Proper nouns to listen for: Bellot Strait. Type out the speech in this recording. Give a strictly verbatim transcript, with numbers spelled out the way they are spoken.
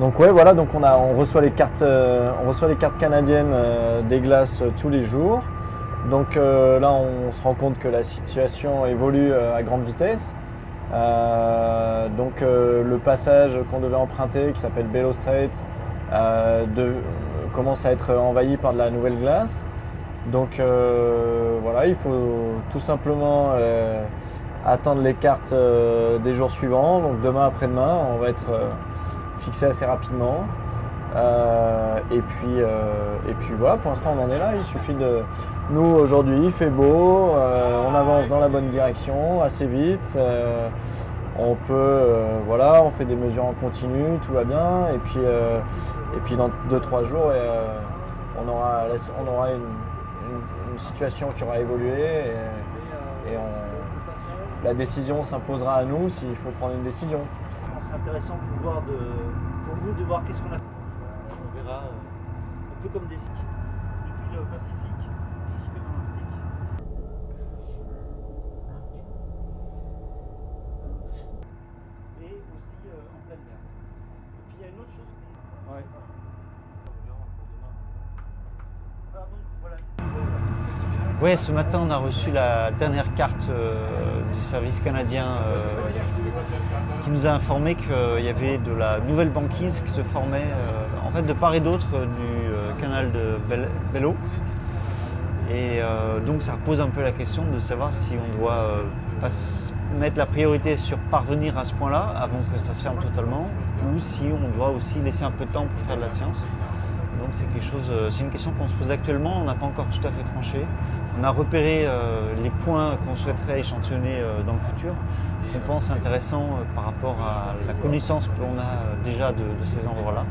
Donc ouais, voilà, donc on, a, on, reçoit les cartes, euh, on reçoit les cartes canadiennes euh, des glaces euh, tous les jours. Donc euh, là, on se rend compte que la situation évolue euh, à grande vitesse. Euh, donc euh, le passage qu'on devait emprunter, qui s'appelle Bellot Strait, euh, de, euh, commence à être envahi par de la nouvelle glace. Donc euh, voilà, il faut tout simplement euh, attendre les cartes euh, des jours suivants. Donc demain, après-demain, on va être euh, fixé assez rapidement. Euh, et puis, euh, et puis voilà, pour l'instant on en est là. Il suffit de nous aujourd'hui, il fait beau, euh, on avance dans la bonne direction assez vite. Euh, on peut, euh, voilà, on fait des mesures en continu, tout va bien. Et puis, euh, et puis dans deux trois jours, euh, on aura, on aura une, une, une situation qui aura évolué et, et on, la décision s'imposera à nous s'il faut prendre une décision. C'est intéressant pour voir de, pour vous de voir qu'est-ce qu'on a. On verra euh, un peu comme des skis, depuis le Pacifique jusque dans l'Arctique. Et aussi euh, en pleine mer. Et puis il y a une autre chose qu'on... Ouais. Oui, ce matin on a reçu la dernière carte euh, du service canadien euh, qui nous a informé qu'il y avait de la nouvelle banquise qui se formait euh, en fait de part et d'autre du euh, canal de Bellot. Et euh, donc ça repose un peu la question de savoir si on doit euh, pas mettre la priorité sur parvenir à ce point-là avant que ça se ferme totalement, ou si on doit aussi laisser un peu de temps pour faire de la science. Donc c'est quelque chose, c'est une question qu'on se pose actuellement, on n'a pas encore tout à fait tranché. On a repéré euh, les points qu'on souhaiterait échantillonner euh, dans le futur, qu'on pense intéressants euh, par rapport à la connaissance que l'on a déjà de, de ces endroits-là.